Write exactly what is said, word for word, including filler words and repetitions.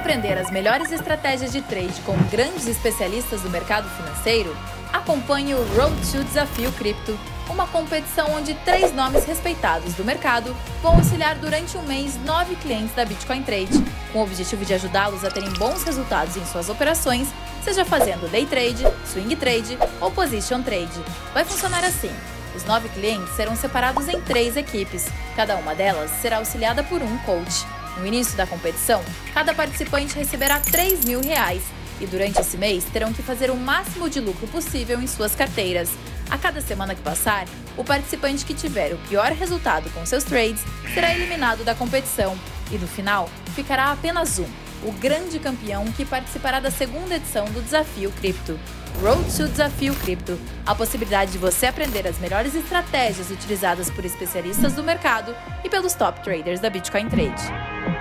aprender as melhores estratégias de trade com grandes especialistas do mercado financeiro, acompanhe o Road to Desafio Cripto, uma competição onde três nomes respeitados do mercado vão auxiliar durante um mês nove clientes da Bitcoin Trade, com o objetivo de ajudá-los a terem bons resultados em suas operações, seja fazendo day trade, swing trade ou position trade. Vai funcionar assim. Os nove clientes serão separados em três equipes, cada uma delas será auxiliada por um coach. No início da competição, cada participante receberá três mil reais e durante esse mês terão que fazer o máximo de lucro possível em suas carteiras. A cada semana que passar, o participante que tiver o pior resultado com seus trades será eliminado da competição e, no final, ficará apenas um, o grande campeão que participará da segunda edição do Desafio Cripto. Road to Desafio Cripto, a possibilidade de você aprender as melhores estratégias utilizadas por especialistas do mercado e pelos top traders da Bitcoin Trade.